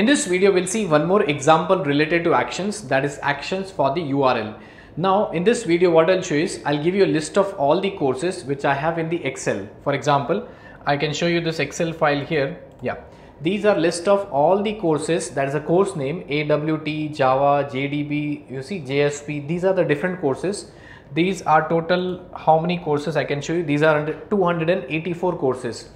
In this video, we'll see one more example related to actions, that is actions for the URL. Now in this video, what I'll show is I'll give you a list of all the courses which I have in the Excel. For example, I can show you this Excel file here. Yeah, these are list of all the courses. That is a course name, AWT, Java, JDB, you see JSP. These are the different courses. These are total how many courses I can show you. These are 284 courses.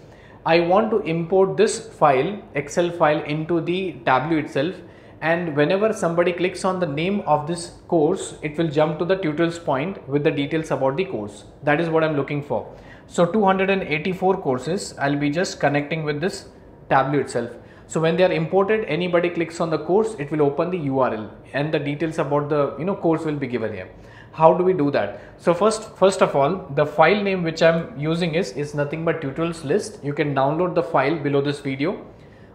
I want to import this file, Excel file, into the Tableau itself, and whenever somebody clicks on the name of this course, it will jump to the Tutorials point with the details about the course. That is what I'm looking for. So 284 courses I'll be just connecting with this Tableau itself. So when they are imported, anybody clicks on the course, it will open the URL and the details about the course will be given here. How do we do that? So first of all, the file name which I'm using is nothing but tutorials list. You can download the file below this video.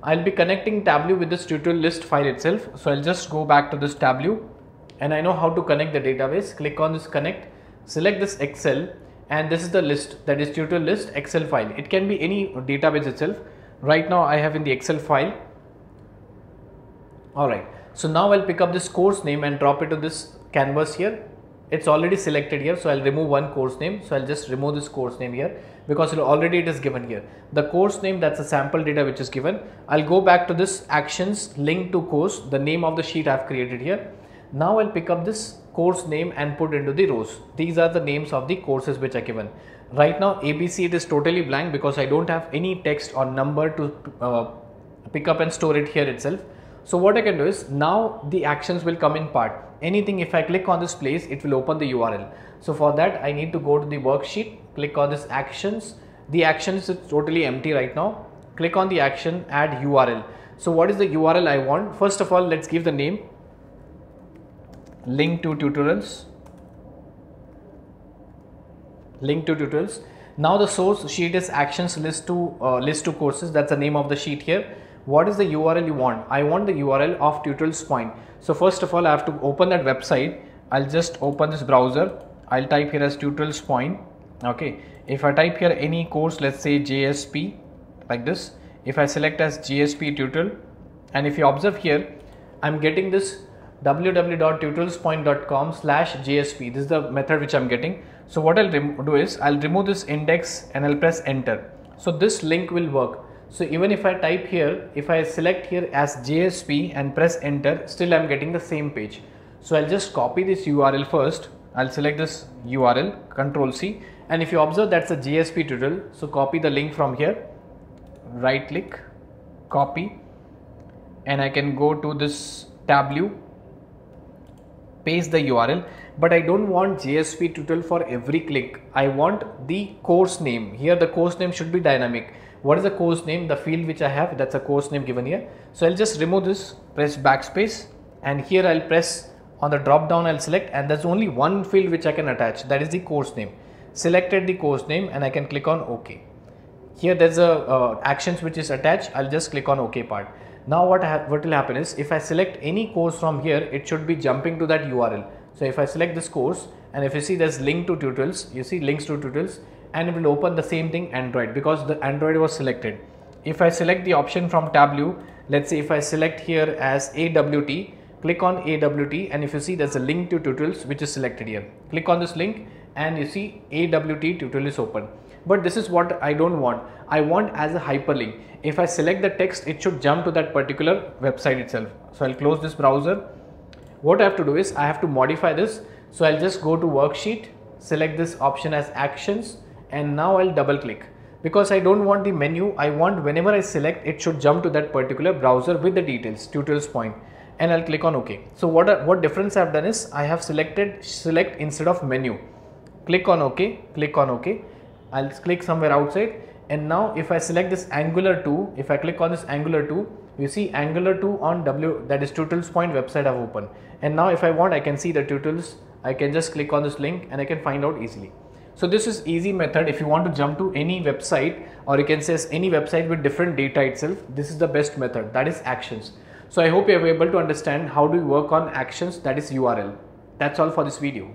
I'll be connecting Tableau with this tutorial list file itself. So I'll just go back to this Tableau, and I know how to connect the database. Click on this connect, select this Excel, and this is the list, that is tutorial list Excel file. It can be any database itself. Right now I have in the Excel file. Alright, so now I'll pick up this course name and drop it to this canvas here. It's already selected here, so I'll remove one course name. So I'll just remove this course name here because already it is given here. The course name, that's a sample data which is given. I'll go back to this actions link to course, the name of the sheet I've created here. Now I'll pick up this course name and put into the rows. These are the names of the courses which are given. Right now ABC, it is totally blank because I don't have any text or number to pick up and store it here itself. So what I can do is, now the actions will come in part. Anything, if I click on this place, it will open the URL. So for that, I need to go to the worksheet, click on this actions. The actions is totally empty right now. Click on the action, add URL. So what is the URL I want? First of all, let's give the name, link to tutorials. Now the source sheet is actions list to courses. That's the name of the sheet here. What is the URL you want? I want the URL of Tutorials Point. So first of all, I have to open that website. I'll just open this browser. I'll type here as Tutorials Point. Okay. If I type here any course, let's say JSP, like this. If I select as JSP tutorial, and if you observe here, I'm getting this www.tutorialspoint.com/JSP. This is the method which I'm getting. So what I'll do is I'll remove this index and I'll press enter. So this link will work. So even if I type here, if I select here as JSP and press enter, still I'm getting the same page. So I'll just copy this URL first. I'll select this URL, Control C, and if you observe, that's a JSP tutorial. So copy the link from here, right click, copy, and I can go to this Tableau, paste the URL, but I don't want JSP tutorial for every click. I want the course name. Here the course name should be dynamic. What is the course name? The field which I have, that's a course name given here. So I'll just remove this, press backspace, and here I'll press on the drop down, I'll select, and there's only one field which I can attach, that is the course name. Selected the course name and I can click on OK. Here there's a actions which is attached. I'll just click on OK part. Now what will happen is, if I select any course from here, it should be jumping to that URL. So if I select this course, and if you see there's link to tutorials, you see links to tutorials, and it will open the same thing Android because the Android was selected. If I select the option from Tableau, let's say if I select here as AWT, click on AWT, and if you see there's a link to tutorials which is selected here. Click on this link and you see AWT tutorial is open. But this is what I don't want. I want as a hyperlink. If I select the text, it should jump to that particular website itself. So I'll close this browser. What I have to do is I have to modify this. So I'll just go to worksheet, select this option as actions, and now I'll double click, because I don't want the menu. I want whenever I select, it should jump to that particular browser with the details, Tutorials Point, and I'll click on OK. So what difference I've done is I have selected select instead of menu. Click on OK, click on OK. I'll click somewhere outside, and now if I select this Angular 2, if I click on this Angular 2, you see Angular 2 on that is Tutorials Point website I've opened. And now if I want, I can see the tutorials. I can just click on this link and I can find out easily. So this is easy method. If you want to jump to any website, or you can say any website with different data itself, this is the best method, that is actions. So I hope you are able to understand how do we work on actions, that is URL. That's all for this video.